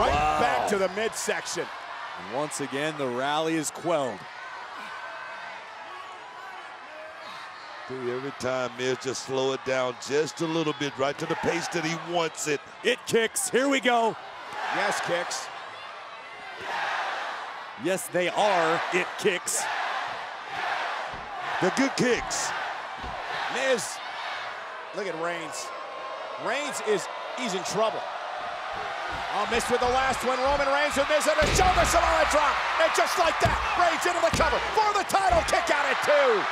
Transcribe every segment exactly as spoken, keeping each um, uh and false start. right wow. back to the midsection. And once again, the rally is quelled. Dude, every time, Miz, just slow it down just a little bit, right to the pace that he wants it. It kicks. Here we go. Yes, kicks. Yes, they are. It kicks. The good kicks. Miz, look at Reigns. Reigns is, he's in trouble. Oh, missed with the last one. Roman Reigns with Miz and a shoulder Samoa drop. And just like that, Reigns into the cover for the title kick out at two.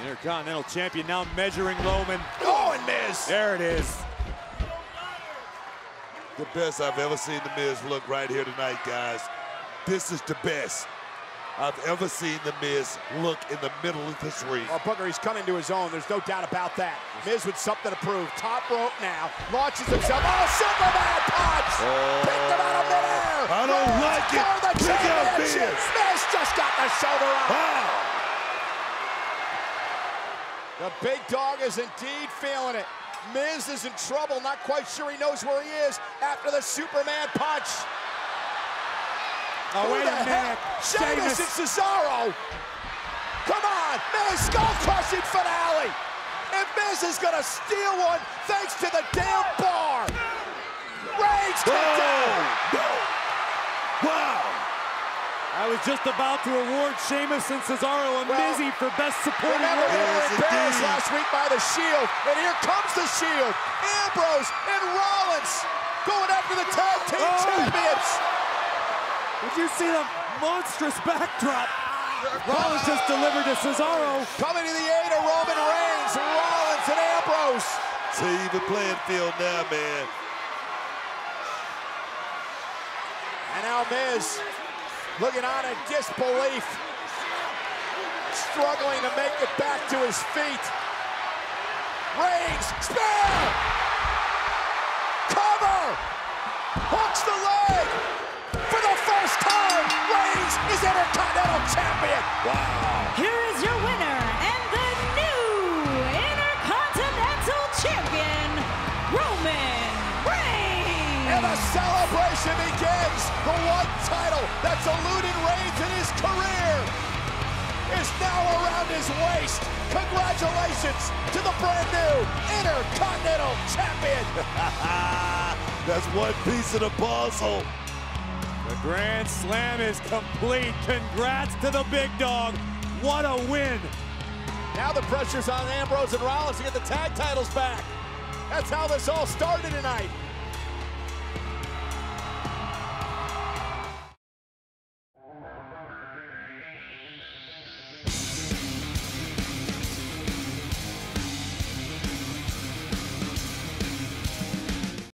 Intercontinental Champion now measuring Roman. Oh, and Miz. There it is. The best I've ever seen the Miz look right here tonight, guys. This is the best I've ever seen the Miz look in the middle of this ring. Oh, Booker, he's coming to his own. There's no doubt about that. Miz with something to prove. Top rope now. Launches himself. Oh, Superman punch! Oh. Picked him out of midair. I don't Miz like it. Pick up, Miz. Miz just got the shoulder up. Wow. The big dog is indeed feeling it. Miz is in trouble. Not quite sure he knows where he is after the Superman punch. Oh, who wait a minute. Sheamus and Cesaro. Come on. Miz, skull-crushing finale. And Miz is going to steal one thanks to the damn bar. Reigns kicked out. Wow. I was just about to award Sheamus and Cesaro and well, Mizzy for best supporting role. They were embarrassed last week by the Shield, and here comes the Shield. Ambrose and Rollins going after the tag team oh. champions. Did you see the monstrous backdrop? Rollins just delivered to Cesaro. Coming to the aid of Roman Reigns, Rollins and Ambrose. See the playing field now, man. And now Miz, looking on in disbelief, struggling to make it back to his feet. Reigns, spear! Cover! Hooks the leg! For the first time, Reigns is Intercontinental Champion! Wow! Here is your winner and the new Intercontinental Champion, Roman Reigns! And the celebration begins! The one title that's eluded Reigns in his career is now around his waist. Congratulations to the brand new Intercontinental Champion. That's one piece of the puzzle. The Grand Slam is complete. Congrats to the big dog. What a win. Now the pressure's on Ambrose and Rollins to get the tag titles back. That's how this all started tonight.